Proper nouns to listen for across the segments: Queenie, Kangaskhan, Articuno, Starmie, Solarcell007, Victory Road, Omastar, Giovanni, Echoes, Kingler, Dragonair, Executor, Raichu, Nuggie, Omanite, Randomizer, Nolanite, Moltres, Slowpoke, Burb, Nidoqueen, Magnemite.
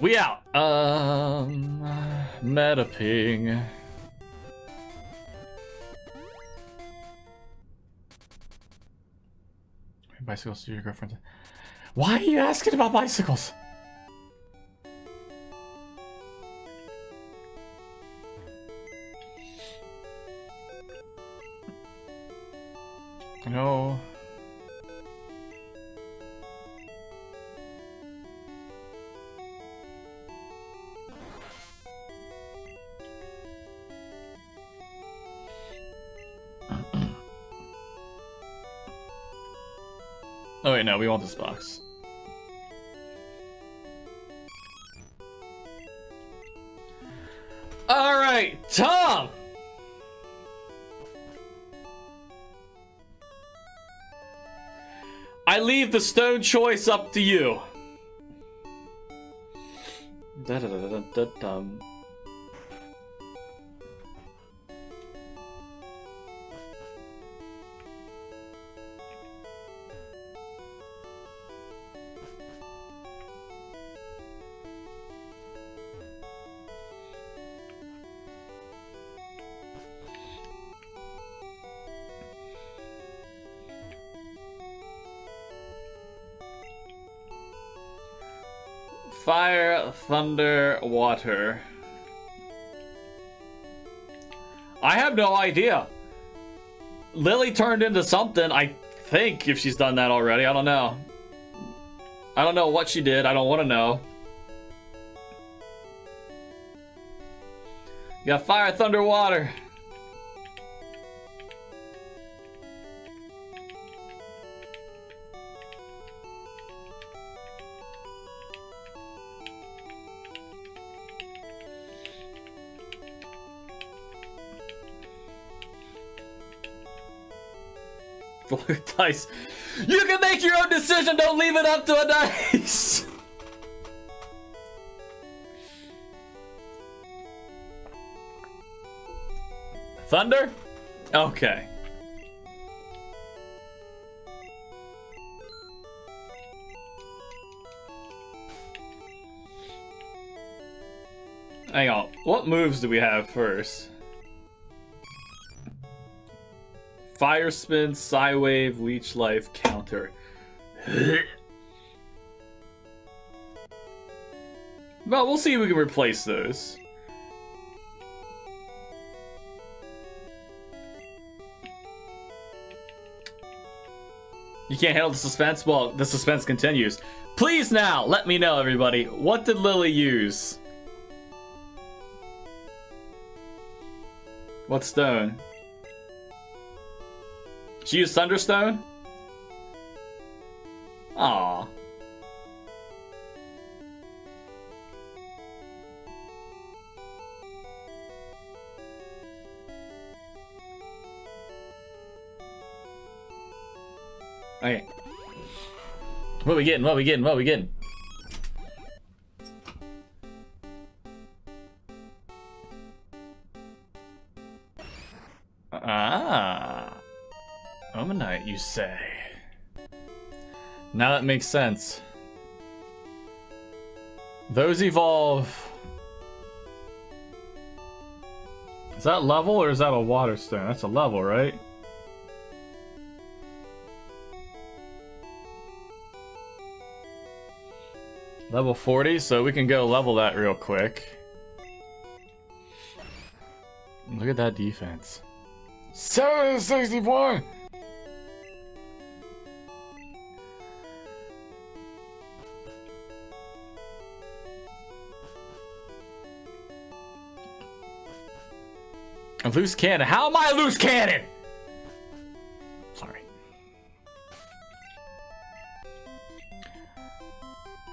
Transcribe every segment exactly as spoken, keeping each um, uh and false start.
We out. Um, MetaPing. Bicycles to your girlfriend. Why are you asking about bicycles? No. Oh wait, no, we want this box. All right, Tom. I leave the stone choice up to you. Da da da da da dum. Fire, thunder, water. I have no idea. Lily turned into something, I think, if she's done that already. I don't know. I don't know what she did. I don't want to know. You got fire, thunder, water. Blue dice. You can make your own decision. Don't leave it up to a dice. Thunder? Okay. Hang on. What moves do we have first? Fire Spin, Psywave, Leech Life, Counter. Well, we'll see if we can replace those. You can't handle the suspense? Well, the suspense continues. Please now, let me know, everybody. What did Lily use? What stone? She used Thunderstone? Aww. Okay. What we getting? What we getting? What we getting? Ah. Omanite, you say? Now that makes sense. Those evolve. Is that level or is that a water stone? That's a level, right? Level forty, so we can go level that real quick. Look at that defense. seven sixty-four! A loose cannon. How am I a loose cannon? Sorry.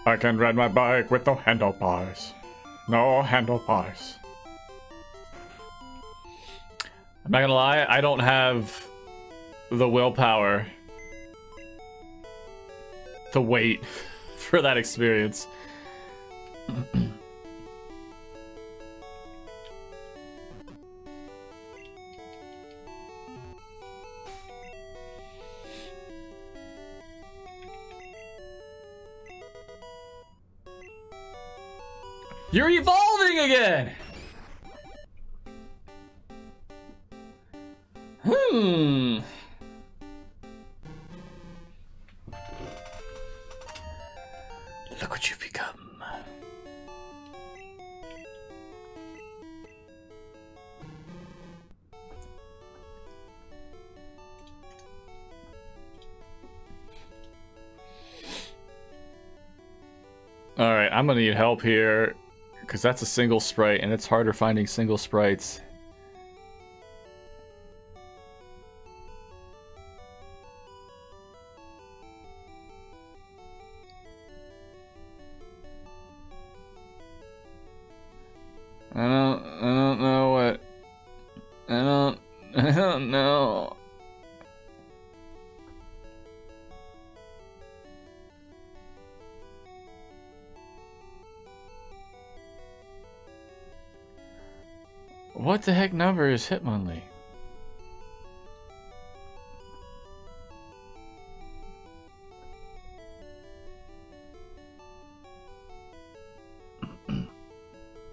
I can ride my bike with no handlebars. No handlebars. I'm not gonna lie, I don't have the willpower to wait for that experience. You're evolving again! Hmm. Look what you've become. All right, I'm gonna need help here, because that's a single sprite, and it's harder finding single sprites. I don't, I don't know what, I don't, I don't know. What the heck number is Hitmonlee?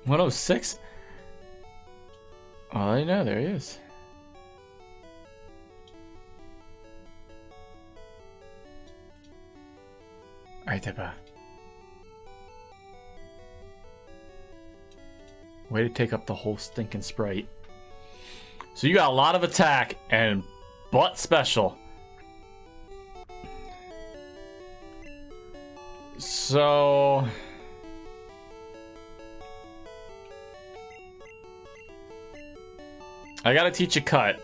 one oh six? Well, I know, there he is. Alright, Tepa. Way to take up the whole stinking sprite. So you got a lot of attack and butt special. So... I gotta teach a cut.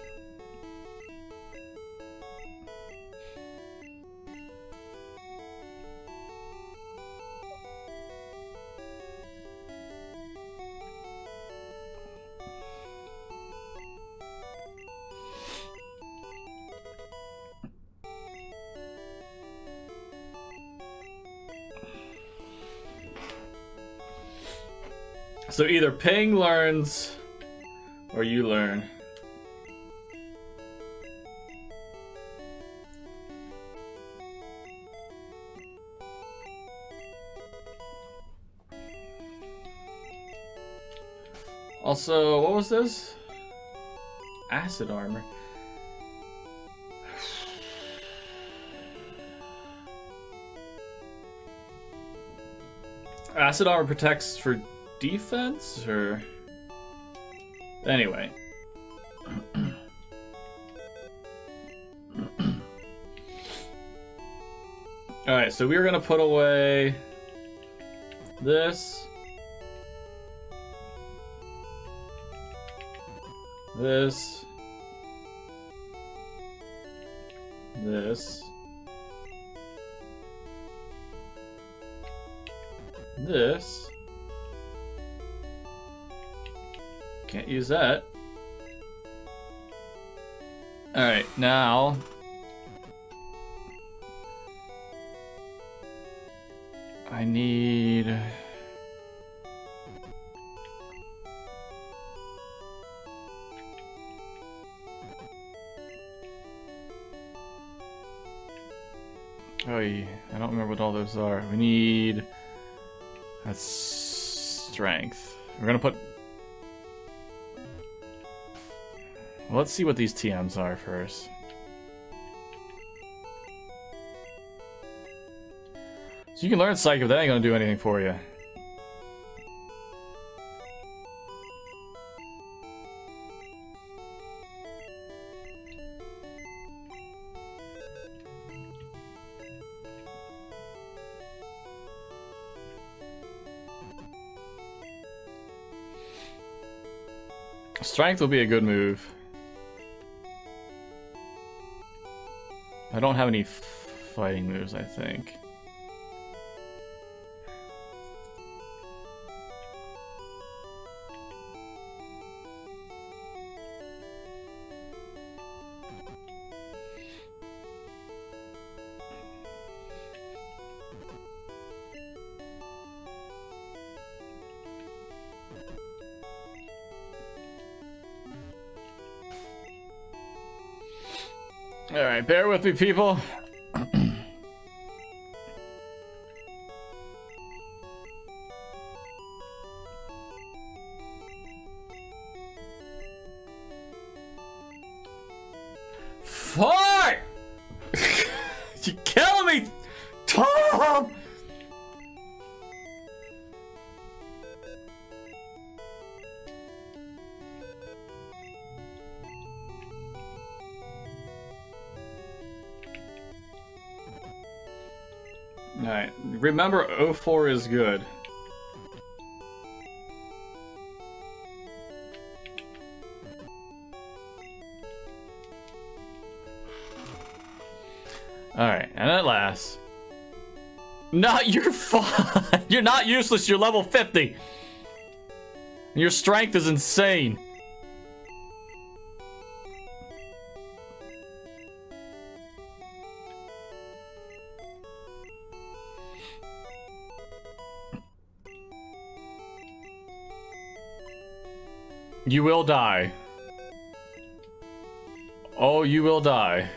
So either Ping learns or you learn. Also, what was this? Acid armor. Acid armor protects for defense, or... Anyway. Alright, so we're gonna put away this, this, this, this. Can't use that. All right, now. I need... Oh, I don't remember what all those are. We need... That's strength. We're gonna put... Well, let's see what these T Ms are first. So you can learn Psychic, but that ain't gonna do anything for you. Strength will be a good move. I don't have any fighting moves, I think. Bear with me, people. fart! You're killing me, Tom! Alright, remember oh four is good. Alright, and at last. Not your fault! You're not useless, you're level fifty! Your strength is insane! You will die. Oh, you will die.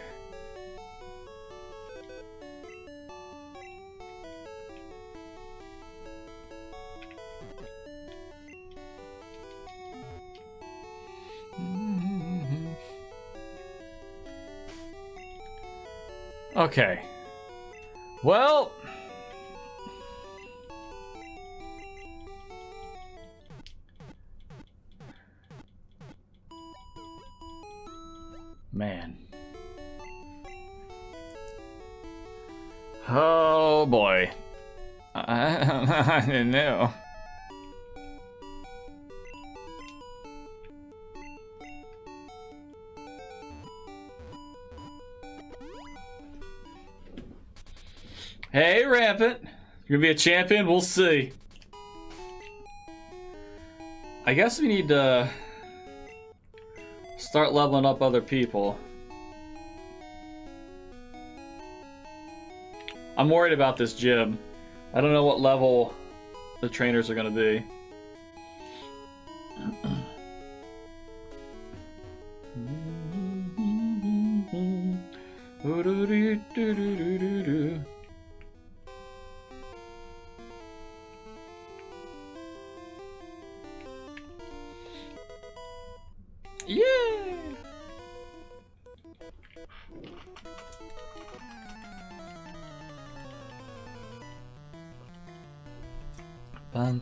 Okay. Well... Man. Oh boy. I, I didn't know. Hey, Rampant. You're gonna be a champion? We'll see. I guess we need to start leveling up other people. I'm worried about this gym. I don't know what level the trainers are going to be.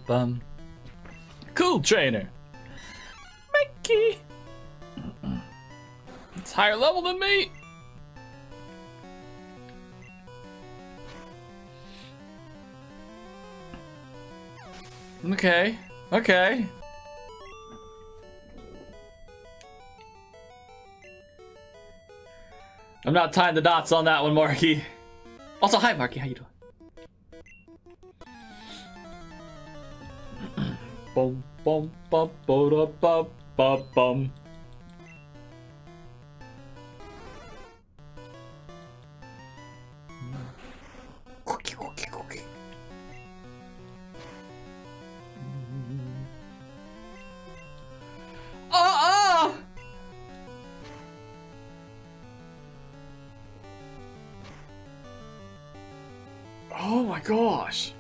Bum. Cool trainer. Mickey. It's higher level than me. Okay. Okay. I'm not tying the dots on that one, Marky. Also, hi, Marky. How you doing? Bum, bum, bum, ba, bum, bum, bum. Cookie, cookie, cookie. Oh, oh! Oh my gosh.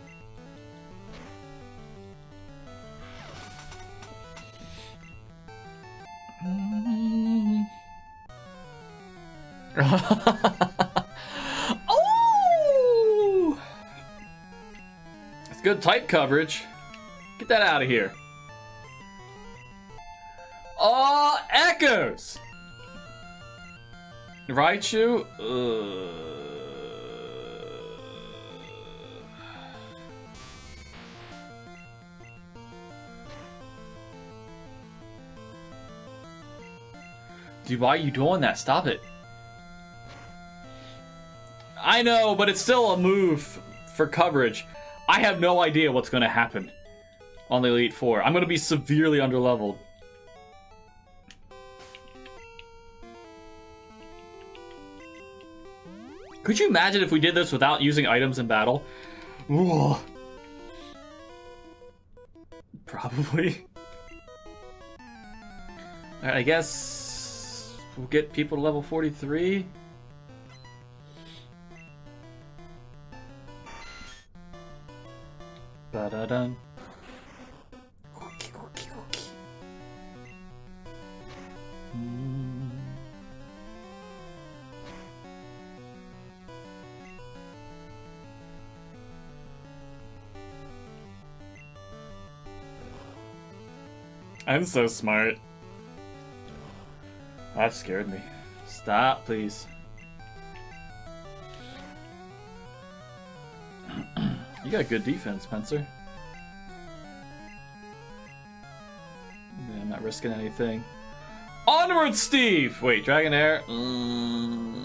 Oh! That's good type coverage. Get that out of here. Oh, Echoes! Raichu? Dude, why are you doing that? Stop it. I know, but it's still a move for coverage. I have no idea what's going to happen on the Elite Four. I'm going to be severely underleveled. Could you imagine if we did this without using items in battle? Ooh. Probably. Alright, I guess we'll get people to level forty-three. Ba-da-dum. Cookie, cookie, cookie. Mm. I'm so smart. That scared me. Stop, please. You got good defense, Spencer. Yeah, I'm not risking anything. Onward, Steve! Wait, Dragonair. Mm.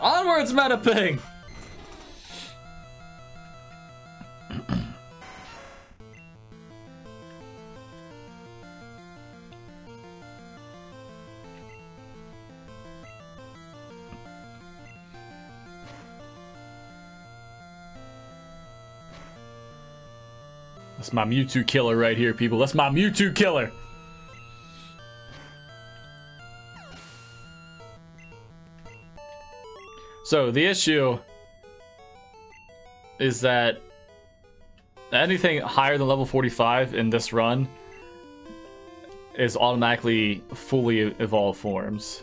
Onwards, MetaPing! That's my Mewtwo killer right here, people. That's my Mewtwo killer! So, the issue is that anything higher than level forty-five in this run is automatically fully evolved forms.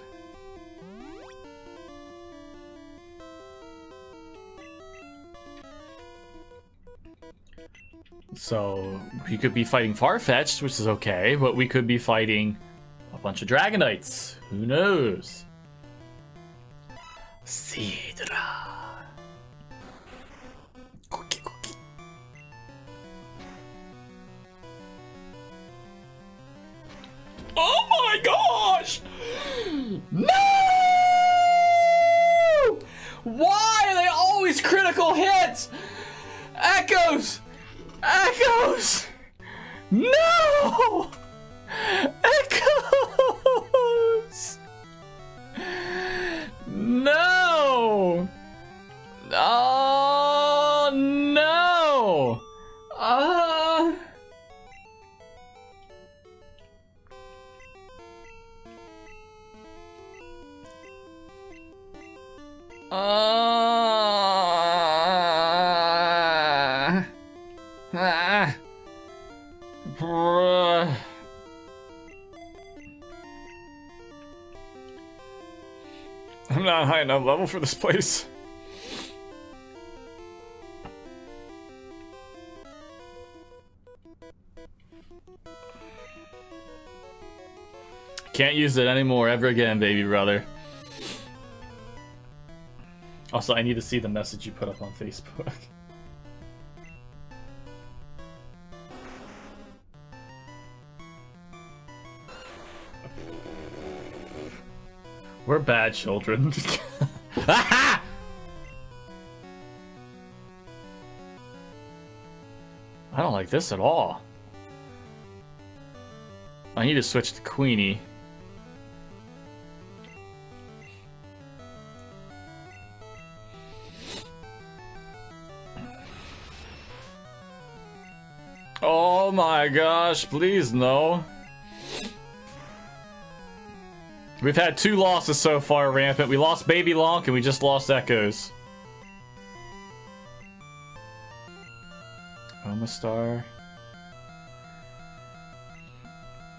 So, we could be fighting Farfetch'd, which is okay, but we could be fighting a bunch of Dragonites. Who knows? Sidra. Cookie, cookie. Oh my gosh! No! Why are they always critical hits? Echoes! Echoes! No! Echoes! No! Oh no! Uh... Uh... Ah. Bruh. I'm not high enough level for this place. Can't use it anymore ever again, baby brother. Also, I need to see the message you put up on Facebook. We're bad children. Aha! I don't like this at all. I need to switch to Queenie. Oh my gosh, please no. We've had two losses so far, Rampant. We lost Baby Lonk, and we just lost Echoes. Omastar.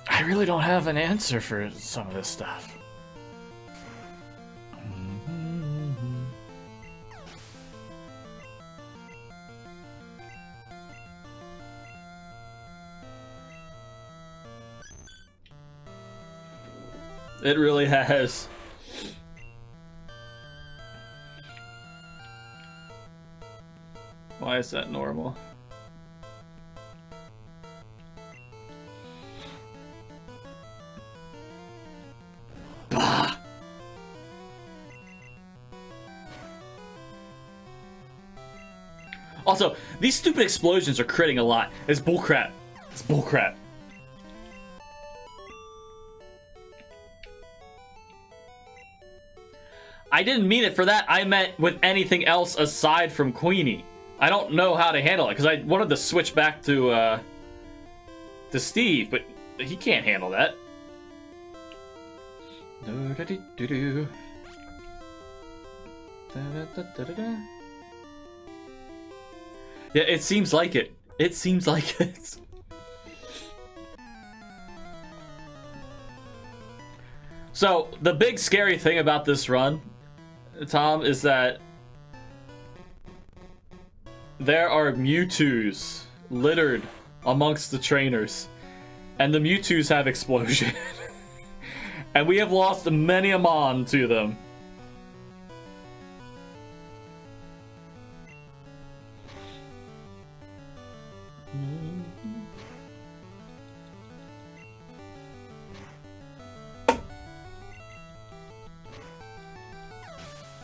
I really don't have an answer for some of this stuff. It really has. Why is that normal? Bah! Also, these stupid explosions are critting a lot. It's bullcrap. It's bullcrap. I didn't mean it for that. I meant with anything else aside from Queenie. I don't know how to handle it because I wanted to switch back to uh, to Steve, but he can't handle that. Yeah, it seems like it. It seems like it. So the big scary thing about this run, Tom, is that there are Mewtwo's littered amongst the trainers. And the Mewtwo's have Explosion. And we have lost many a mon to them.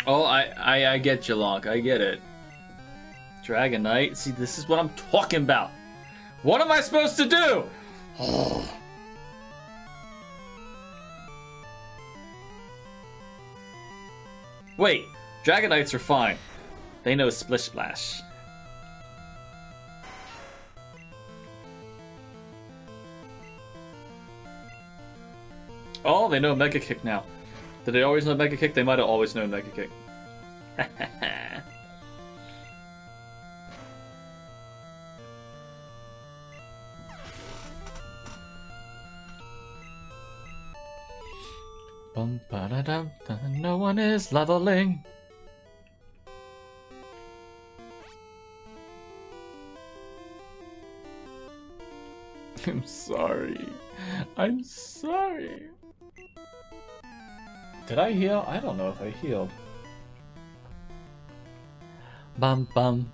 Oh, I, I, I get you, Lonk. I get it. Dragonite. See, this is what I'm talking about. What am I supposed to do? Oh. Wait. Dragonites are fine. They know Splish Splash. Oh, they know Mega Kick now. Did they always know Mega Kick? They might have always known Mega Kick. Bum, ba, da, da, da, no one is leveling. I'm sorry. I'm sorry. Did I heal? I don't know if I healed. Bum bum.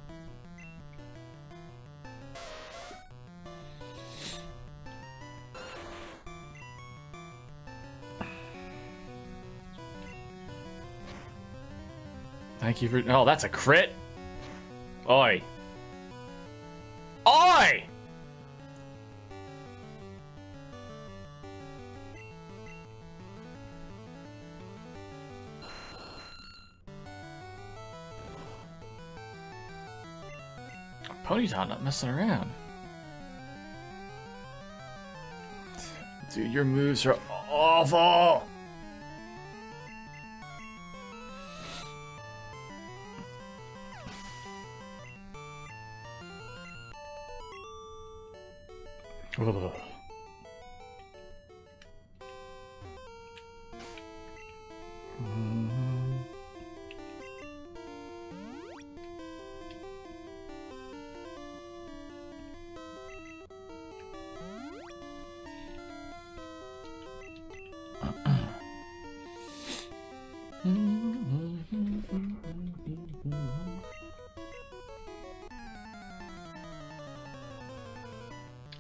Thank you for. Oh, that's a crit. Oi. Oi! Ponyta not messing around. Dude, your moves are awful! Ugh.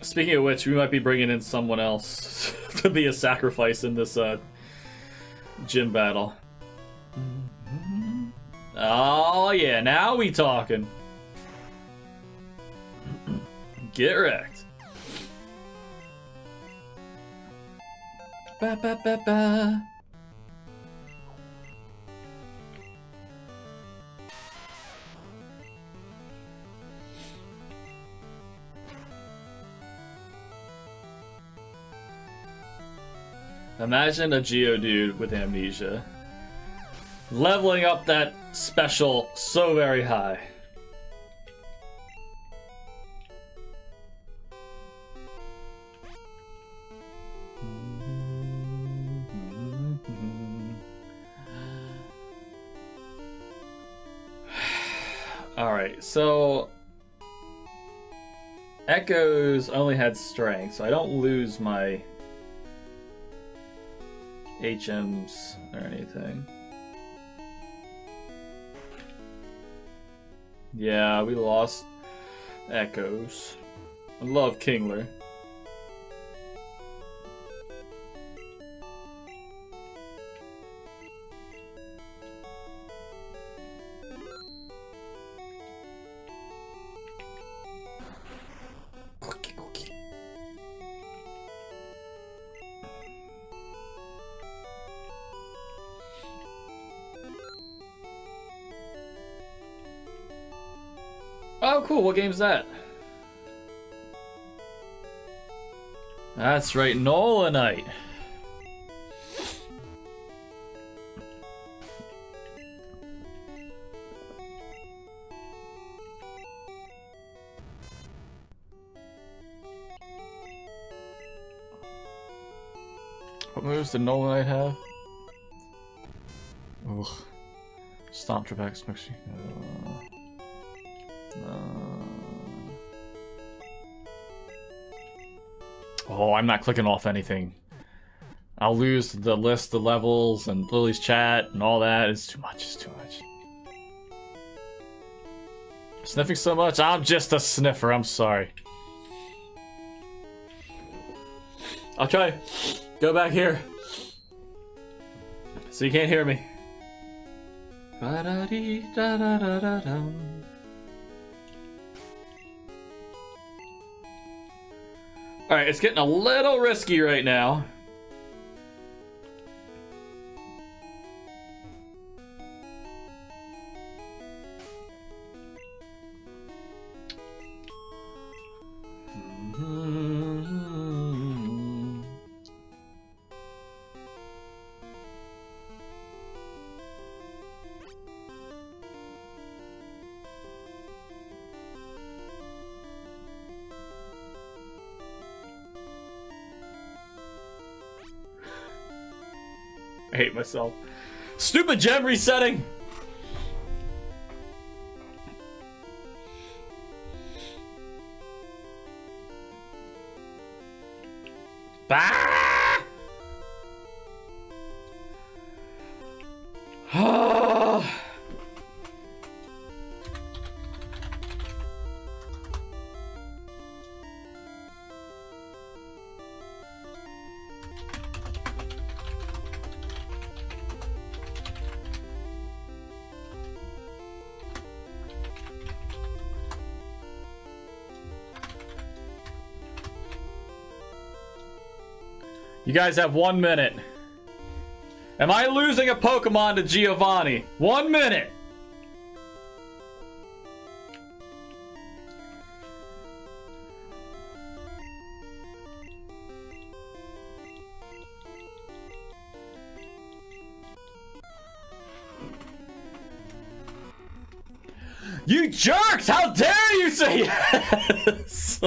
Speaking of which, we might be bringing in someone else to be a sacrifice in this uh, gym battle. Mm-hmm. Oh yeah, now we talking. Get wrecked. Ba, ba, ba, ba. Imagine a Geodude with amnesia. Leveling up that special so very high. Alright, so Echoes only had strength, so I don't lose my H Ms or anything. Yeah, we lost Echoes. I love Kingler. What game's that? That's right, Nolanite. What moves did Nolanite have? Ugh. Stomp your back, smush you. Uh, uh. Oh, I'm not clicking off anything. I'll lose the list, the levels, and Lily's chat, and all that. It's too much, it's too much. Sniffing so much? I'm just a sniffer, I'm sorry. Okay, go back here. So you can't hear me. Alright, it's getting a little risky right now. I hate myself. Stupid gem resetting! Ah! Oh. You guys have one minute. Am I losing a Pokemon to Giovanni? One minute. You jerks! How dare you say yes!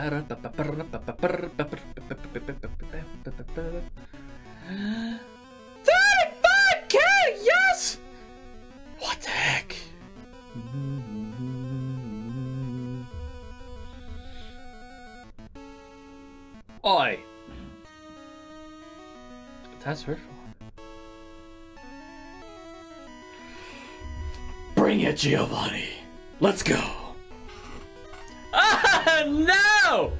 thirty-five K, yes! What the heck? Oi! That's hurtful. Bring it, Giovanni. Let's go. Ah, no!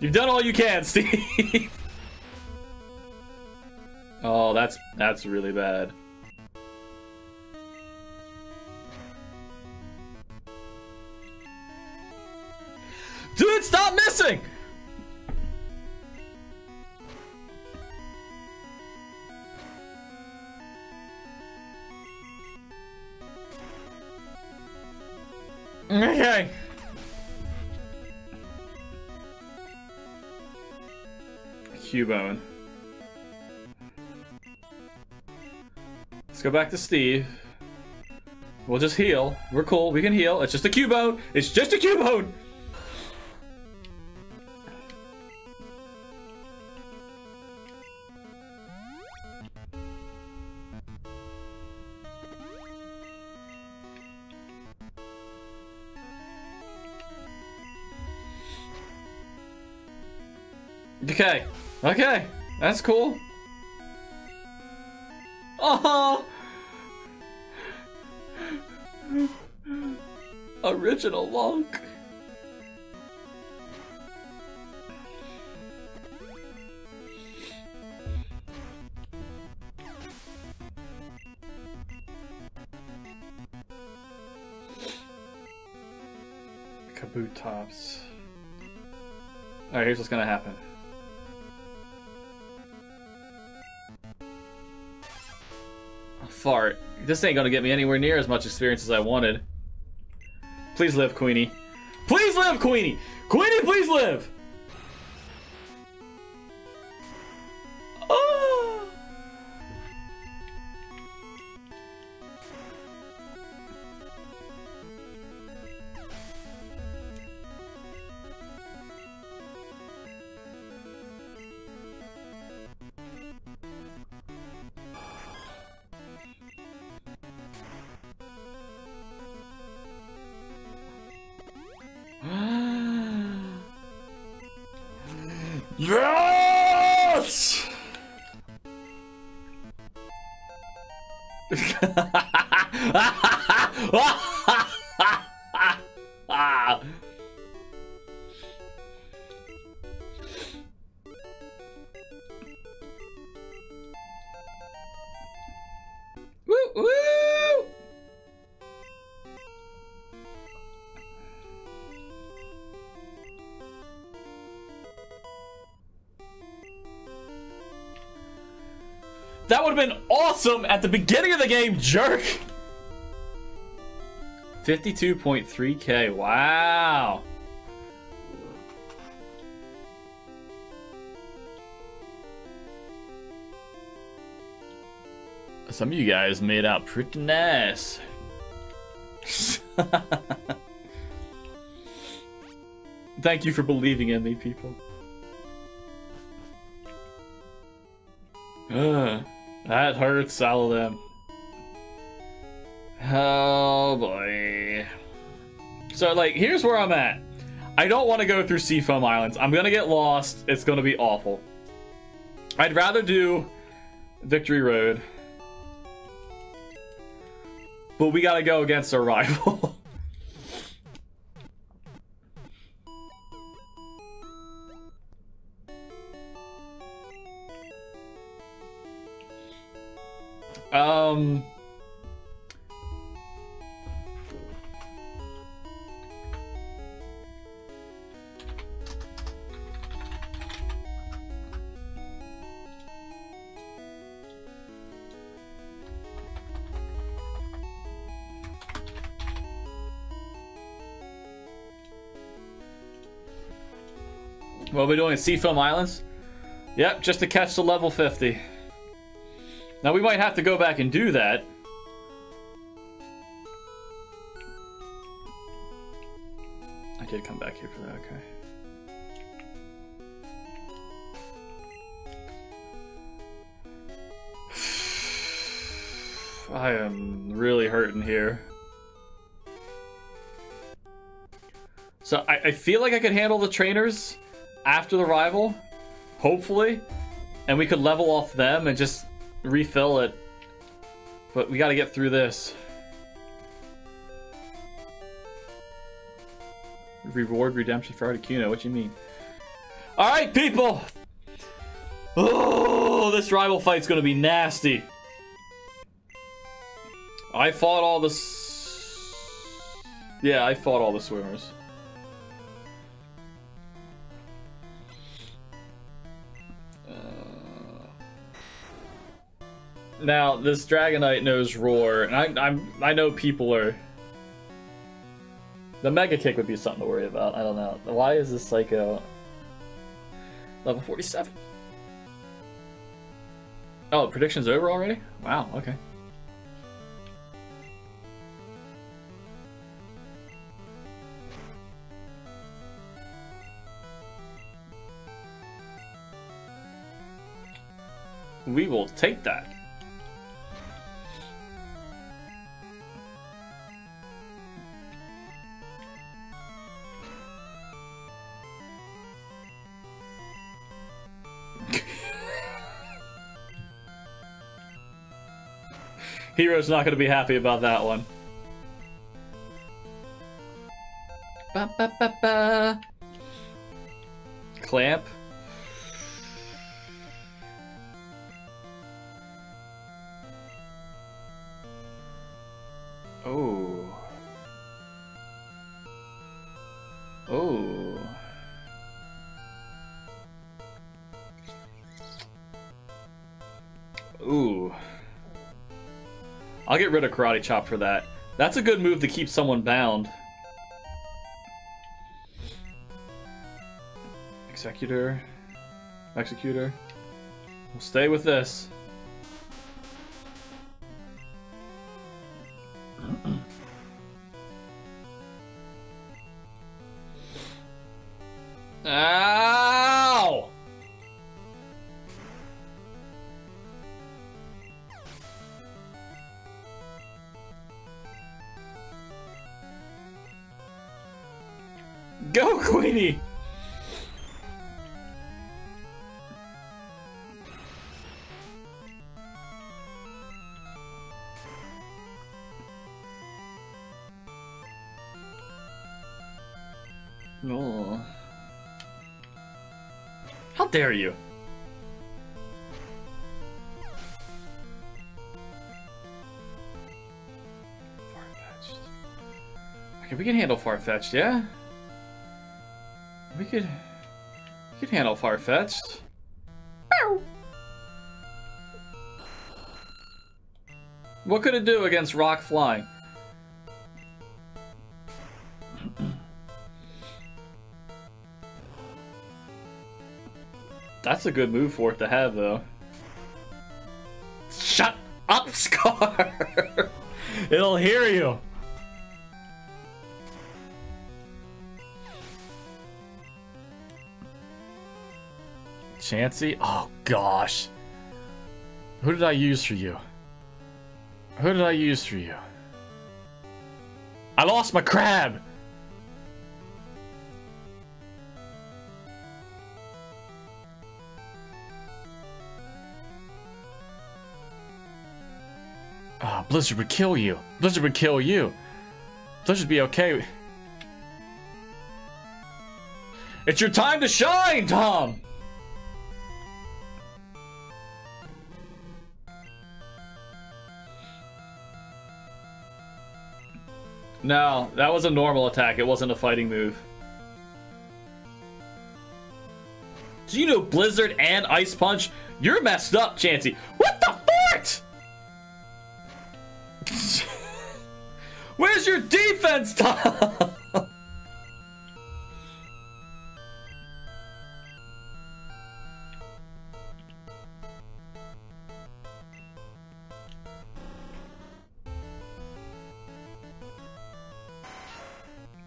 You've done all you can, Steve. Oh, that's that's really bad. Dude, stop missing! Okay. Cubone. Let's go back to Steve. We'll just heal. We're cool. We can heal. It's just a Cubone. It's just a Cubone. Okay. Okay, that's cool. Oh, original Lonk. Kabootops. All right, here's what's gonna happen. Fart. This ain't gonna get me anywhere near as much experience as I wanted. Please live, Queenie. Please live, Queenie! Queenie, please live! Oh! Yes! Woo woo! That would have been awesome at the beginning of the game, jerk! fifty-two point three K, wow! Some of you guys made out pretty nice. Thank you for believing in me, people. Ugh. That hurts, all of them. Oh boy. So like, here's where I'm at. I don't want to go through Seafoam Islands. I'm gonna get lost. It's gonna be awful. I'd rather do Victory Road. But we gotta go against our rival. Um, what are we doing? Seafoam Islands? Yep, just to catch the level fifty. Now we might have to go back and do that. I did come back here for that, okay. I am really hurting here. So I, I feel like I could handle the trainers after the rival, hopefully, and we could level off them and just refill it, but we gotta get through this. Reward redemption for Articuno, what you mean? Alright, people! Oh, this rival fight's gonna be nasty. I fought all the... S yeah, I fought all the swimmers. Now, this Dragonite knows Roar, and I, I'm, I know people are... The Mega Kick would be something to worry about, I don't know. Why is this Psycho... Level forty-seven? Oh, prediction's over already? Wow, okay. We will take that. Hero's not going to be happy about that one. Ba, ba, ba, ba. Clamp. Oh. Oh. Ooh. I'll get rid of Karate Chop for that. That's a good move to keep someone bound. Executor. Executor. We'll stay with this. Ow! Go, Queenie! Dare you? Farfetch'd. Okay, we can handle Farfetch'd, yeah? We could... We could handle Farfetch'd. What could it do against rock flying? That's a good move for it to have, though. Shut up, Scar! It'll hear you! Chansey? Oh, gosh. Who did I use for you? Who did I use for you? I lost my crab! Blizzard would kill you. Blizzard would kill you. Blizzard would be okay. It's your time to shine, Tom! No, that was a normal attack. It wasn't a fighting move. Do you know Blizzard and Ice Punch? You're messed up, Chansey. What the fort? Where's your defense, Tom?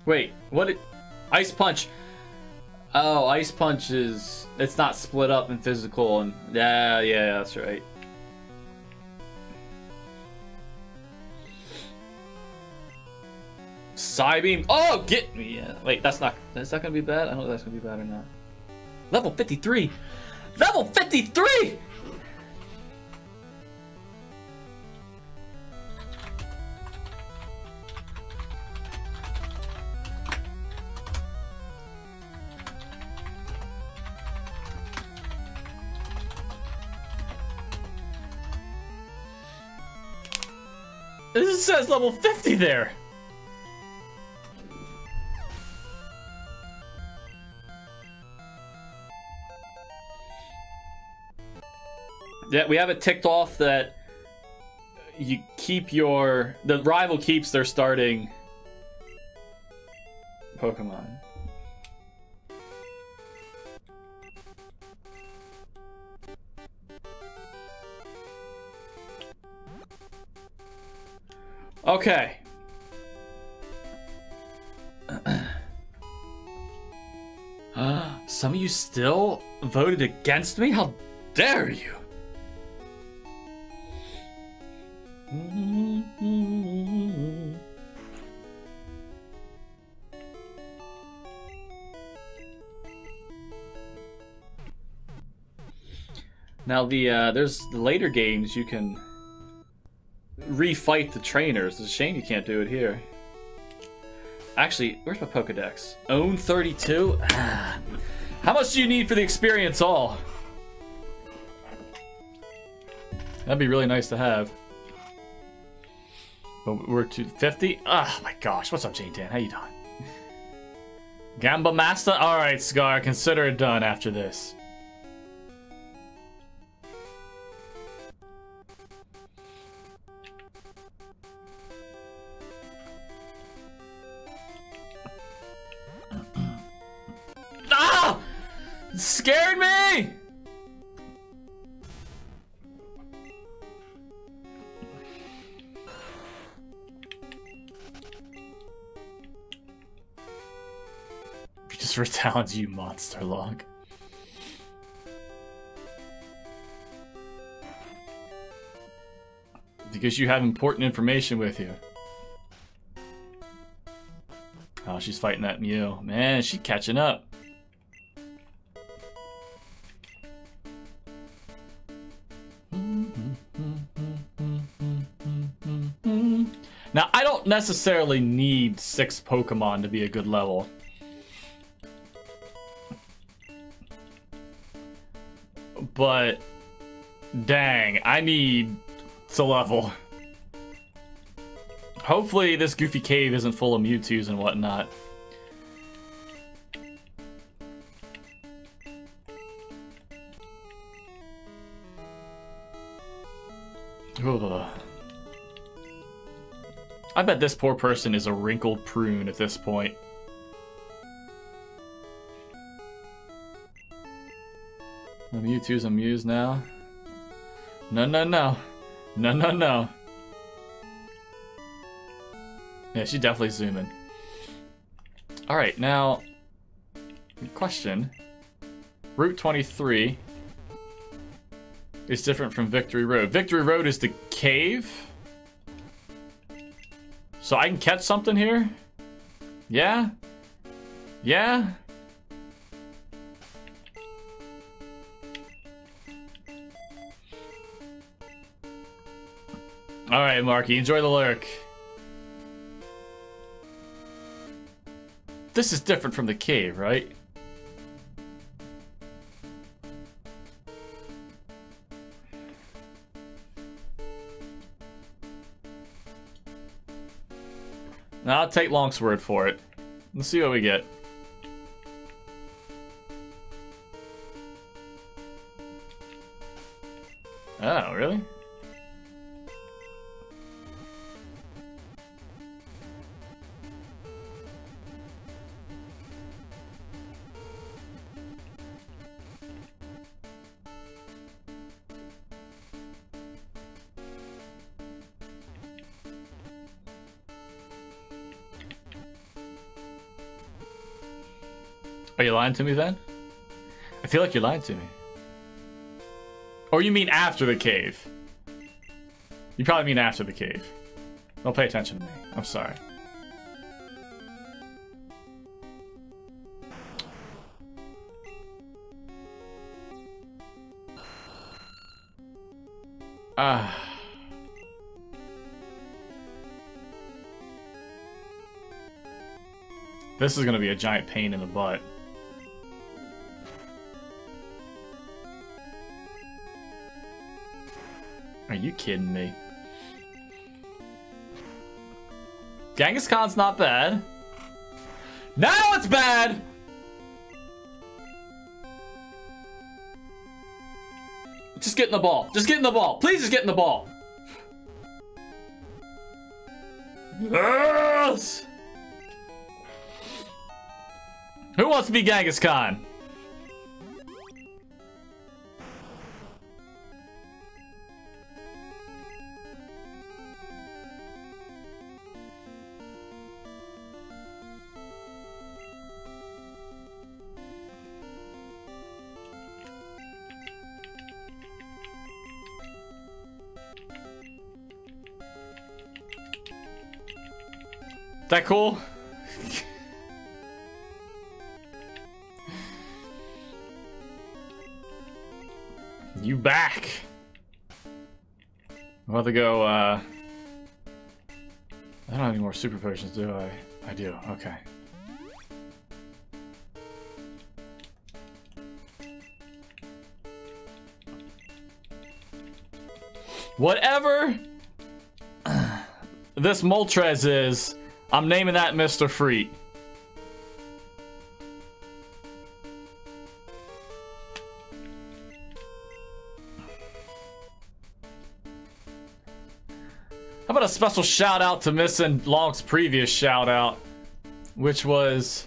Wait, what did... Ice Punch. Oh, Ice Punch is... It's not split up in physical and... Yeah, yeah, that's right. Psybeam. Oh, get me. Yeah. Wait, that's not. Is that gonna be bad? I don't know if that's gonna be bad or not. Level fifty-three. Level fifty-three. This says level fifty there. Yeah, we have it ticked off that you keep your... The rival keeps their starting Pokemon. Okay. uh, some of you still voted against me? How dare you! Now the uh, there's the later games you can refight the trainers. It's a shame you can't do it here. Actually, where's my Pokedex? Own thirty-two. How much do you need for the experience all? That'd be really nice to have. But we're two fifty. Ah, oh, my gosh. What's up, Jane Tan? How you doing? Gamba Master. All right, Scar. Consider it done after this. scared me! Just retaliate, you monster log. Because you have important information with you. Oh, she's fighting that Mew. Man, she's catching up. Now, I don't necessarily need six Pokemon to be a good level. But, dang, I need to level. Hopefully this goofy cave isn't full of Mewtwo's and whatnot. Ugh. I bet this poor person is a wrinkled prune at this point. The Mewtwo's amused now. No, no, no. No, no, no. Yeah, she's definitely zooming. Alright, now... Question. Route twenty-three is different from Victory Road. Victory Road is the cave? So I can catch something here? Yeah? Yeah? All right, Marky, enjoy the lurk. This is different from the cave, right? Now, I'll take Lonk's word for it. Let's see what we get. Oh, really? Are you lying to me then? I feel like you're lying to me. Or you mean after the cave. You probably mean after the cave. Don't pay attention to me. I'm sorry. Ah. This is gonna be a giant pain in the butt. Are you kidding me? Kangaskhan's not bad. Now it's bad! Just get in the ball. Just get in the ball. Please just get in the ball. Who wants to be Kangaskhan? That cool? You back. I'm about to go, uh... I don't have any more super potions, do I? I do, okay. Whatever this Moltres is, I'm naming that Mister Freak. How about a special shout out to missing Lonk's previous shout out, which was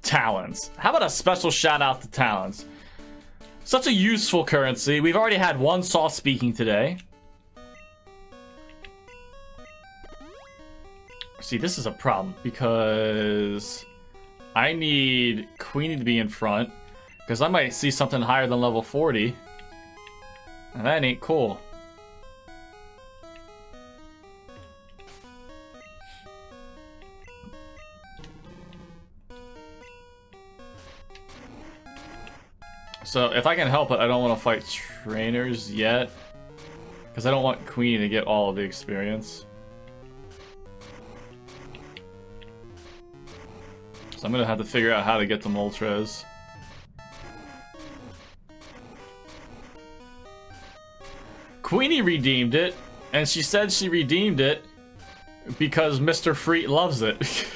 Talons. How about a special shout out to Talons? Such a useful currency. We've already had one soft speaking today. See, this is a problem because I need Queenie to be in front because I might see something higher than level forty. And that ain't cool. So if I can help it, I don't want to fight trainers yet because I don't want Queenie to get all of the experience. So I'm going to have to figure out how to get the Moltres. Queenie redeemed it, and she said she redeemed it because Mister Freak loves it.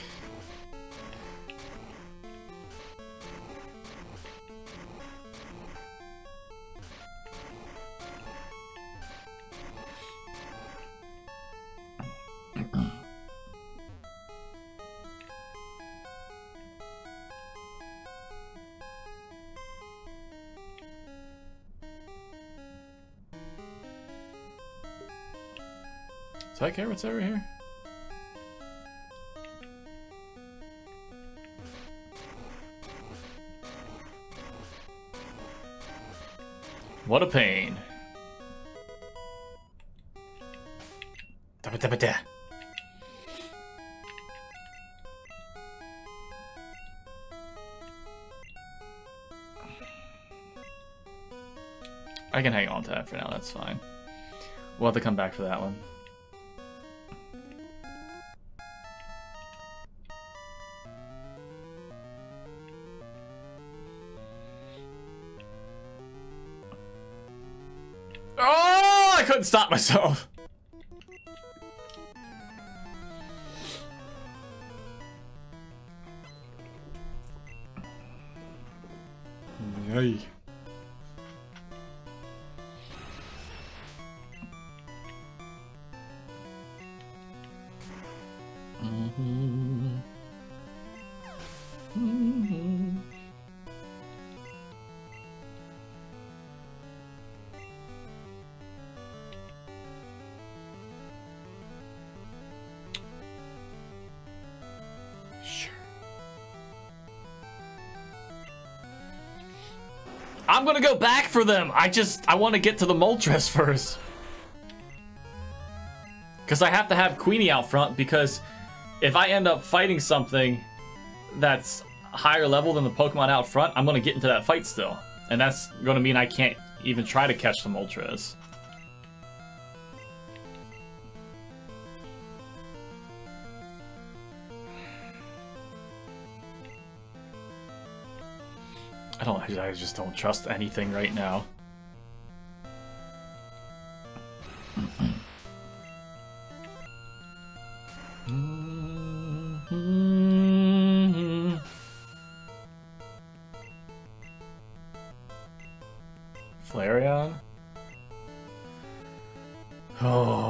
Do I care what's over here? What a pain. Da-ba-da-ba-da. I can hang on to that for now, that's fine. We'll have to come back for that one. Stop myself. Yay. I'm gonna go back for them. I just, I want to get to the Moltres first. Because I have to have Queenie out front, because if I end up fighting something that's higher level than the Pokemon out front, I'm gonna get into that fight still. And that's gonna mean I can't even try to catch the Moltres. I don't. I just don't trust anything right now. Flareon. Oh.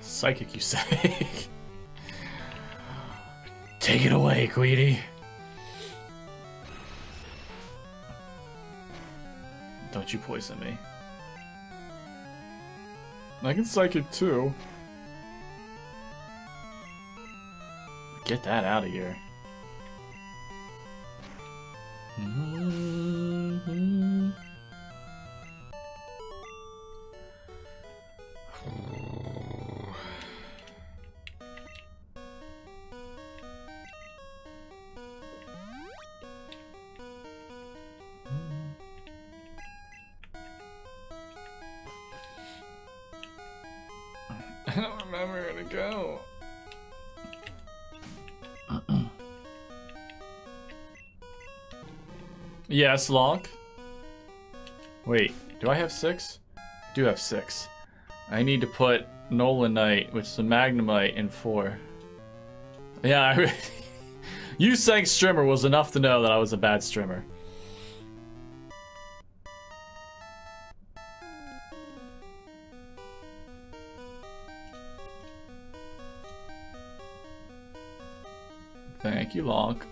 Psychic, you say? Take it away, Queenie. Don't you poison me. I can psychic too. Get that out of here. Mm-hmm. Oh. I don't remember where to go. Yes, Lonk. Wait, do I have six? I do have six. I need to put Nolanite, which is a Magnemite in four. Yeah, I really you saying streamer was enough to know that I was a bad streamer. Thank you, Lonk.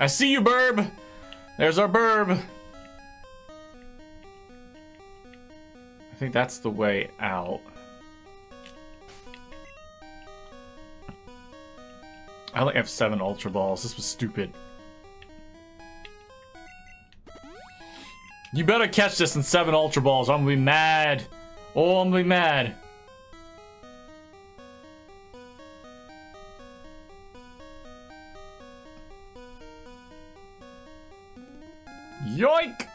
I see you, Burb! There's our Burb! I think that's the way out. I only have seven Ultra Balls. This was stupid. You better catch this in seven Ultra Balls. I'm gonna be mad. Oh, I'm gonna be mad. Yoink!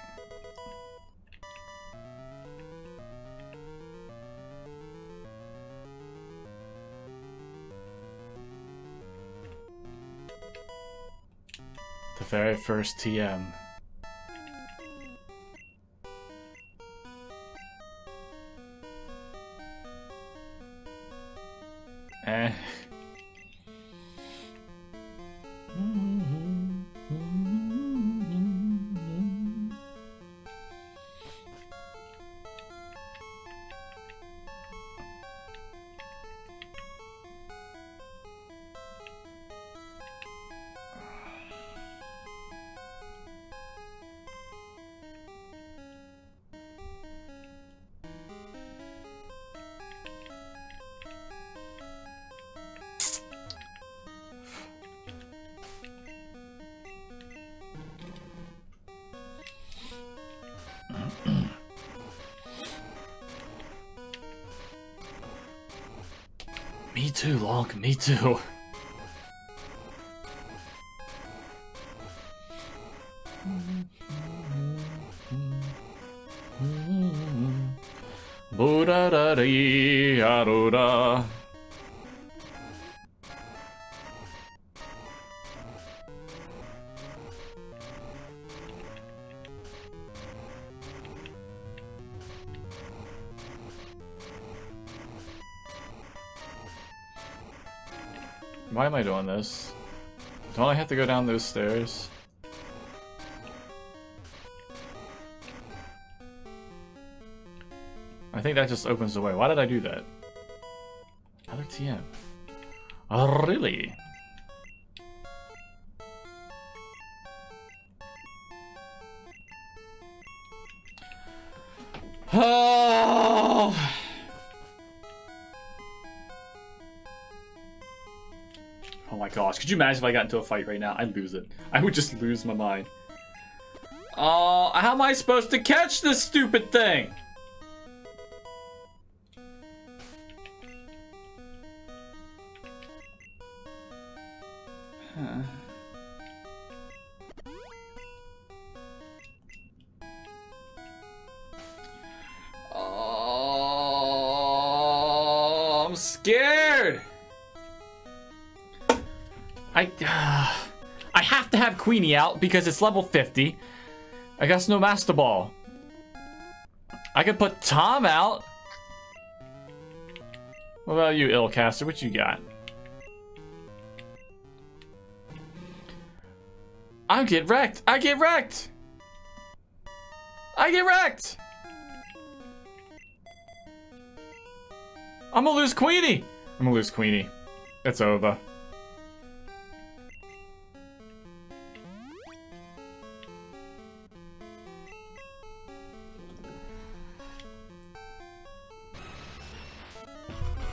The very first T M. Eh. Me too, Lonk, me too. Why am I doing this? Don't I have to go down those stairs? I think that just opens the way. Why did I do that? Other T M. Oh, really? Oh! Oh my gosh, could you imagine if I got into a fight right now? I'd lose it. I would just lose my mind. Oh, uh, how am I supposed to catch this stupid thing? Huh. Oh, I'm scared! I, uh, I have to have Queenie out because it's level fifty. I guess no Master Ball. I could put Tom out. What about you, Illcaster? What you got? I get wrecked. I get wrecked. I get wrecked. I'm gonna lose Queenie. I'm gonna lose Queenie. It's over.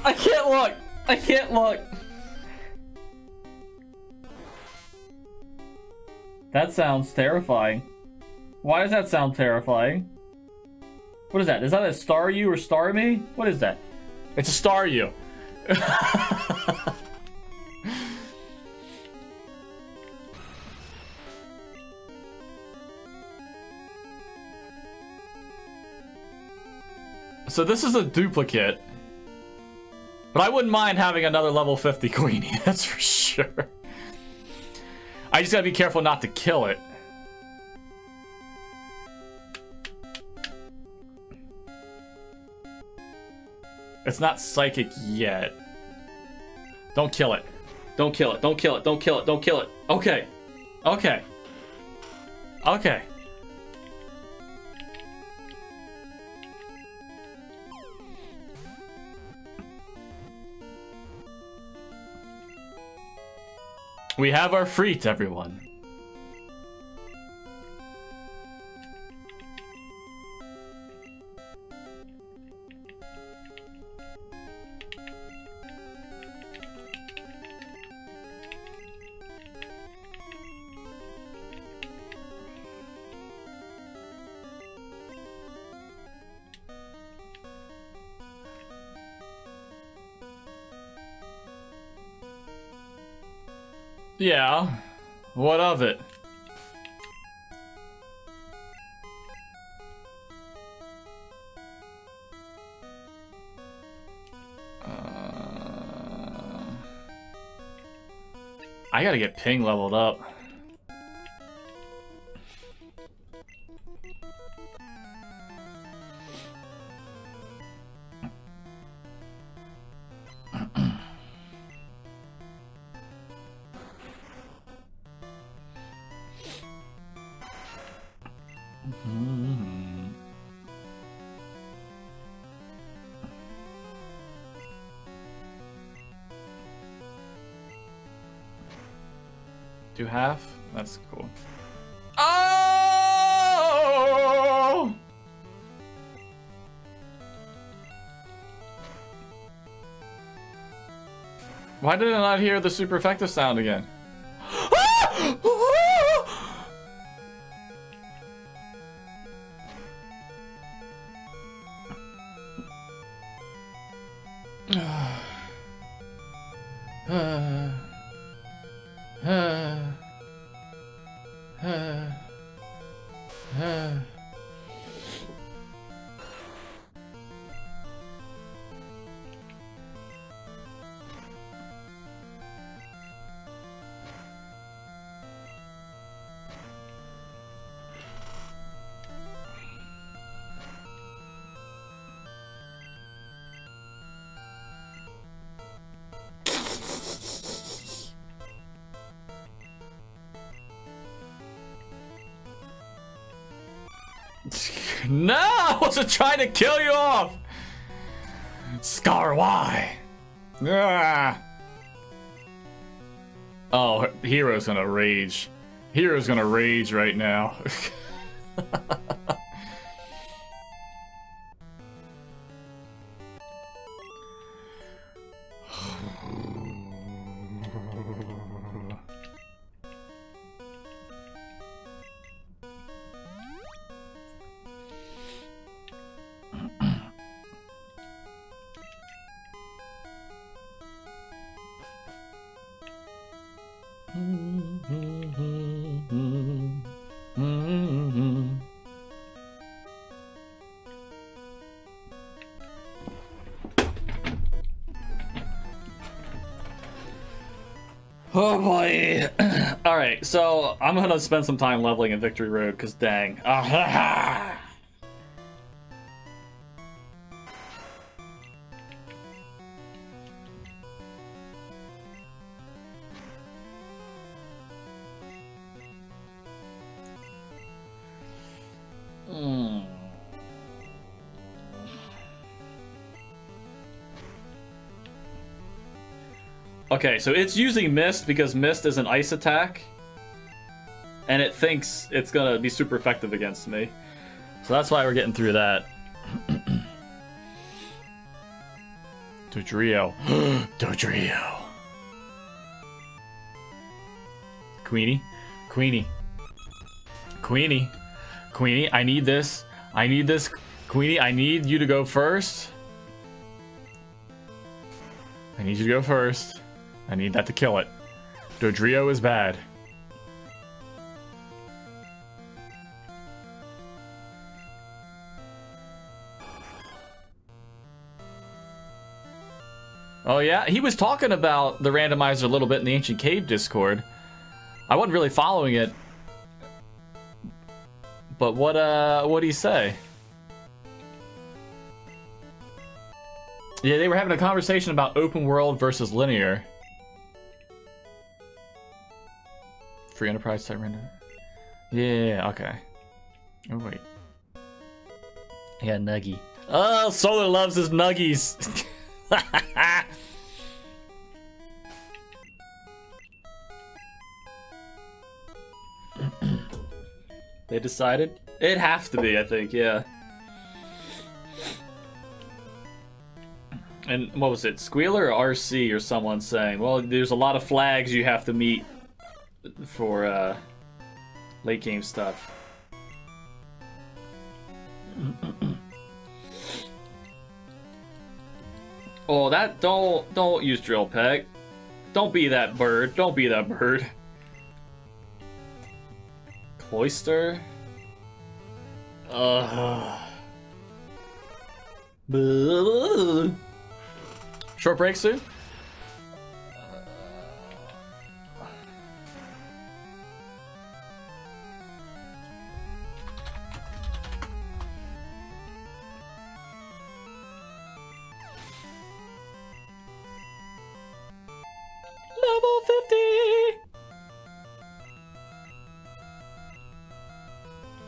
I can't look! I can't look! That sounds terrifying. Why does that sound terrifying? What is that? Is that a Staryu or Starmie? What is that? It's a Staryu. So this is a duplicate. But I wouldn't mind having another level fifty Queenie, that's for sure. I just gotta be careful not to kill it. It's not psychic yet. Don't kill it. Don't kill it. Don't kill it. Don't kill it. Don't kill it. Okay. Okay. Okay. We have our freets, everyone. Yeah, what of it? Uh, I gotta get Ping leveled up. Half? That's cool. Oh! Why did I not hear the super effective sound again? No! I wasn't trying to kill you off! Scar, why? Ah. Oh, Hero's gonna rage. Hero's gonna rage right now. So, I'm gonna spend some time leveling in Victory Road, because dang. Ah-ha-ha! Okay, so it's using Mist, because Mist is an ice attack. And it thinks it's gonna be super effective against me. So that's why we're getting through that. Dodrio. Dodrio. Queenie. Queenie. Queenie. Queenie, I need this. I need this. Queenie, I need you to go first. I need you to go first. I need that to kill it. Dodrio is bad. Oh yeah, he was talking about the randomizer a little bit in the Ancient Cave Discord. I wasn't really following it, but what uh, what did he say? Yeah, they were having a conversation about open world versus linear. Free enterprise type render. Yeah, okay. Oh wait. Yeah, Nuggie. Oh, Solar loves his Nuggies. They decided? It'd have to be, I think, yeah. And what was it, Squealer or R C or someone saying, well, there's a lot of flags you have to meet for uh, late game stuff. Oh, that don't don't use drill peg. Don't be that bird. Don't be that bird. Cloister. Uh. Short break soon.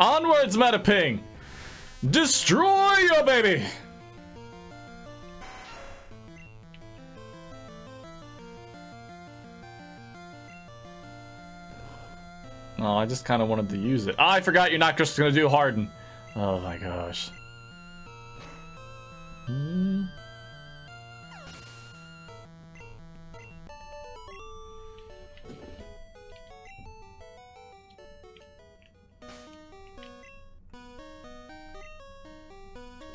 Onwards, MetaPing! Destroy your baby! Oh, I just kind of wanted to use it. Oh, I forgot you're not just gonna do Harden. Oh my gosh. Hmm.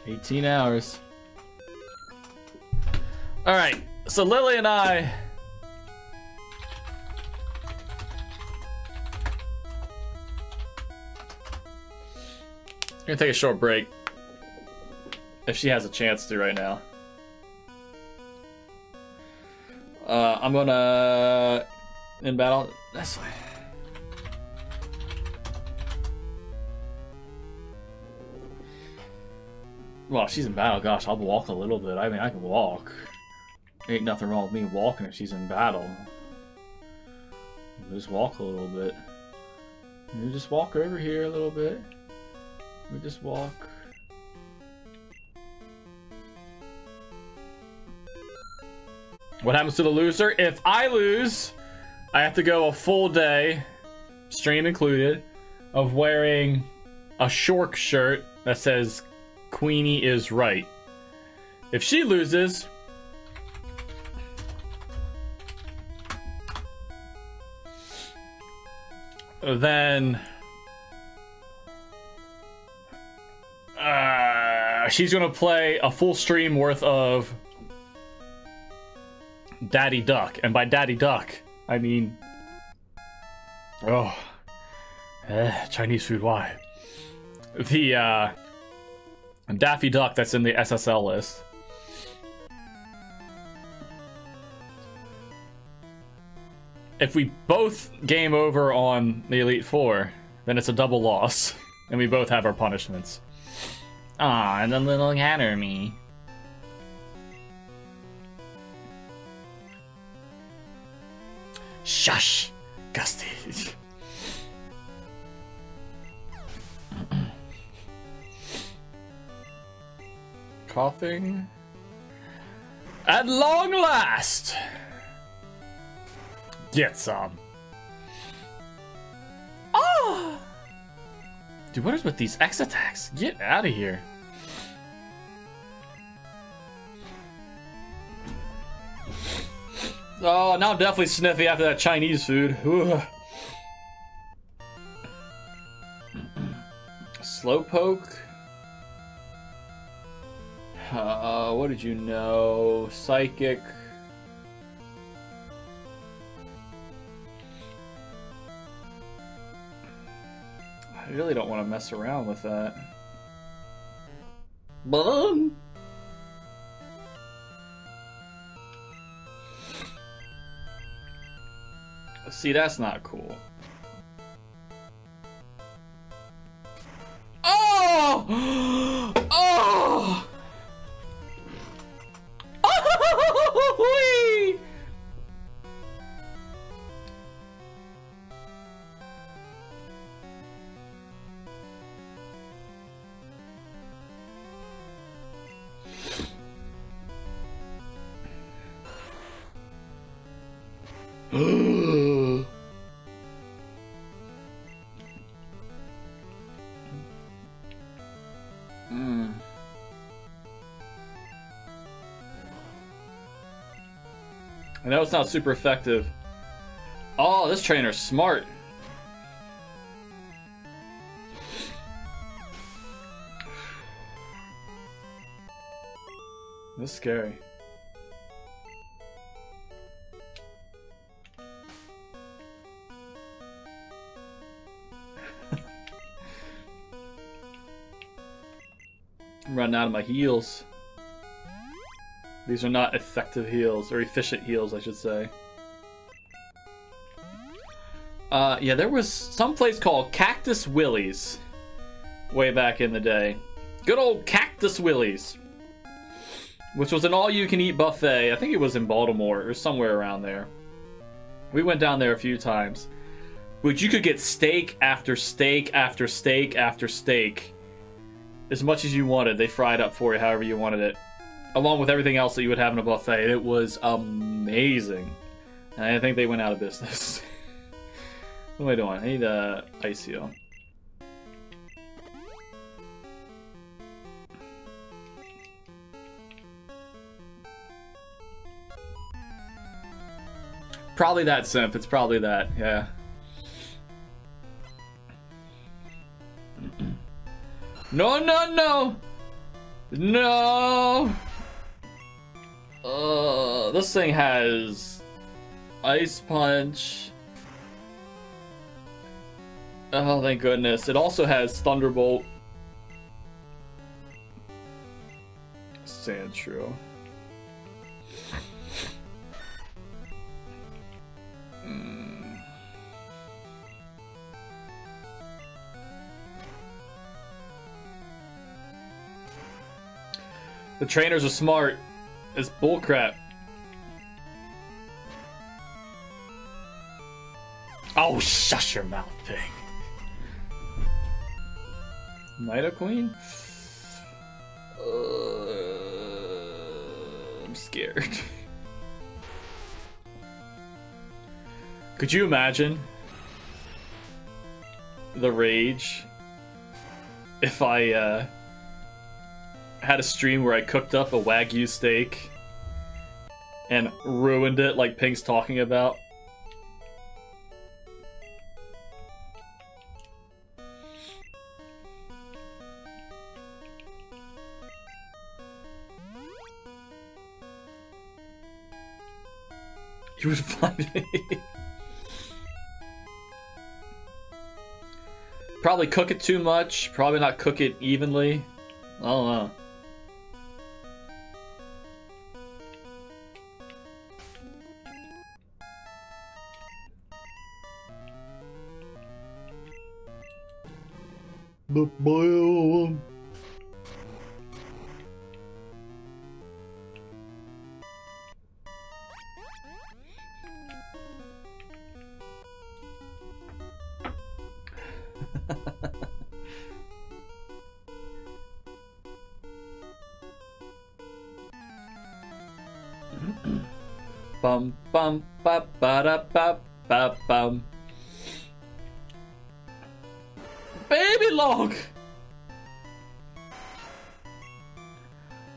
eighteen hours. All right, so Lily and I I'm gonna take a short break if she has a chance to right now. Uh, I'm gonna end battle this way. Well, she's in battle. Gosh, I'll walk a little bit. I mean, I can walk. Ain't nothing wrong with me walking if she's in battle. Just walk a little bit. You just walk over here a little bit. We just walk. What happens to the loser? If I lose, I have to go a full day, stream included, of wearing a Shork shirt that says Queenie is right. If she loses, then uh, she's gonna play a full stream worth of Daddy Duck, and by Daddy Duck, I mean oh, eh, Chinese food. Why the uh, Daffy Duck that's in the S S L list. If we both game over on the Elite Four, then it's a double loss, and we both have our punishments. Ah, and then little Hannah me. Shush, Gusty. Coughing. At long last! Get some. Oh! Dude, what is with these X attacks? Get out of here. Oh, now I'm definitely sniffy after that Chinese food. Ugh. Slowpoke. Uh, what did you know? Psychic. I really don't want to mess around with that. Boom. See, that's not cool. Oh! Oh! Oh! mm. I know it's not super effective. Oh, this trainer's smart. This is scary. Running out of my heals. These are not effective heals, or efficient heals, I should say. Uh, yeah, there was some place called Cactus Willies way back in the day. Good old Cactus Willies, which was an all-you-can-eat buffet. I think it was in Baltimore or somewhere around there. We went down there a few times, but you could get steak after steak after steak after steak. As much as you wanted, they fried up for you however you wanted it, along with everything else that you would have in a buffet. It was amazing. And I think they went out of business. What am I doing? I need a uh, ice heal. Probably that simp. It's probably that. Yeah. No, no, no! No! Uh, this thing has Ice Punch. Oh, thank goodness. It also has Thunderbolt. Sandshrew. The trainers are smart. It's bullcrap. Oh, shush your mouth, pig. Nidoqueen? Uh, I'm scared. Could you imagine the rage if I, uh... had a stream where I cooked up a Wagyu steak and ruined it like Pink's talking about? You would find me. Probably cook it too much, probably not cook it evenly. I don't know. The biome. Bum bum ba ba da ba ba bum. Baby Lonk!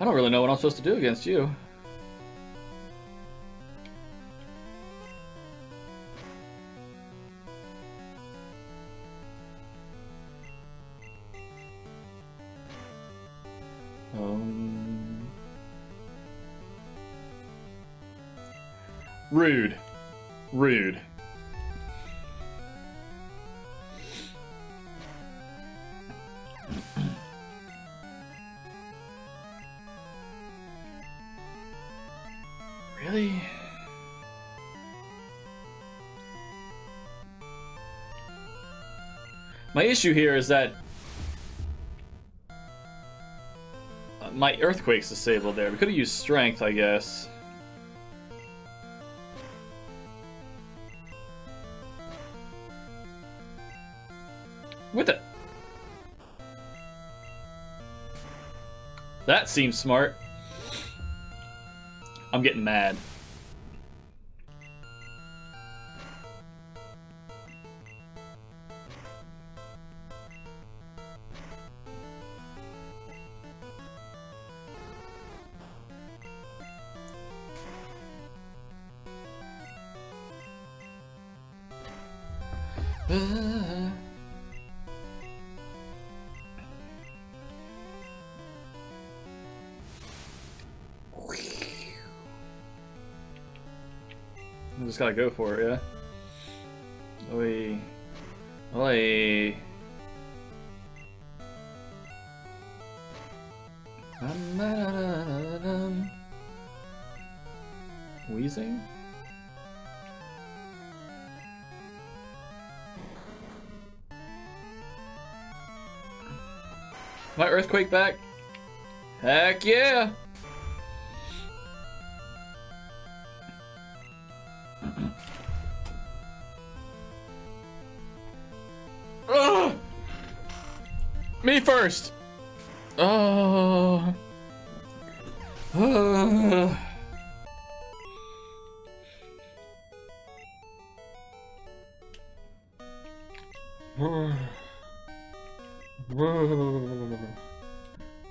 I don't really know what I'm supposed to do against you. Um... Rude. Rude. My issue here is that my Earthquake's disabled there. We could have used Strength, I guess. What the? That seems smart. I'm getting mad. Gotta go for it, yeah. Oi, oi. Wheezing. My Earthquake back. Heck yeah. Me first. Oh. Oh. Oh.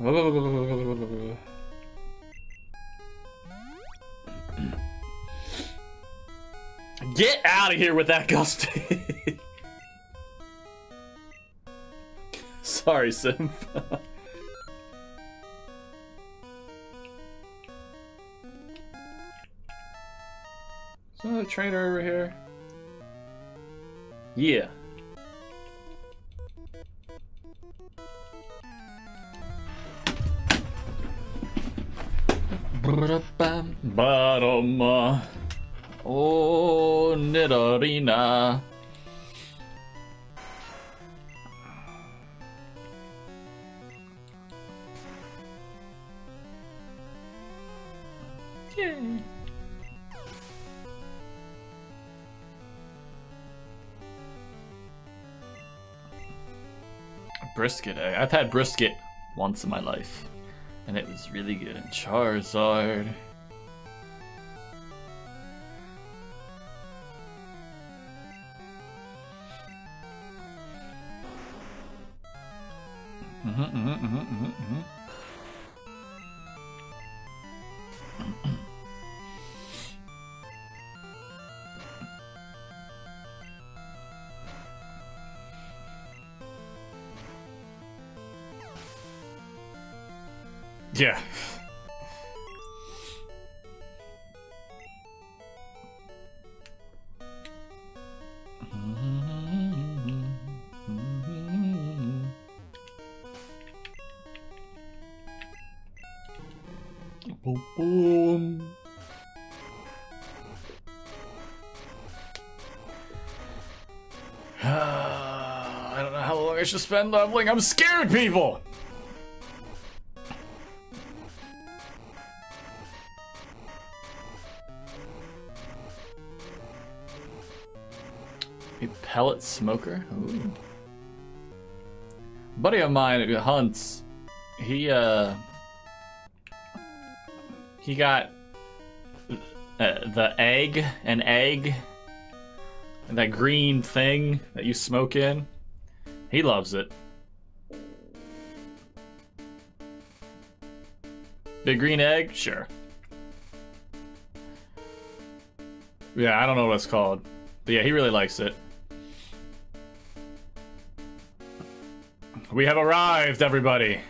Oh. Oh. Get out of here with that Gusty. Sorry, Simp. Is another trainer over here? Yeah. Baroma. Oh, Nidorina. Brisket. I've had brisket once in my life, and it was really good. And Charizard. Mm-hmm, mm-hmm, mm-hmm, mm-hmm. Yeah. Boom, boom. I don't know how long I should spend leveling. I'm scared, people. Pellet smoker. Ooh. A buddy of mine who hunts, he uh he got uh, the egg, an egg, and that green thing that you smoke in. He loves it. Big green egg, sure. Yeah, I don't know what it's called, but yeah, he really likes it. We have arrived, everybody!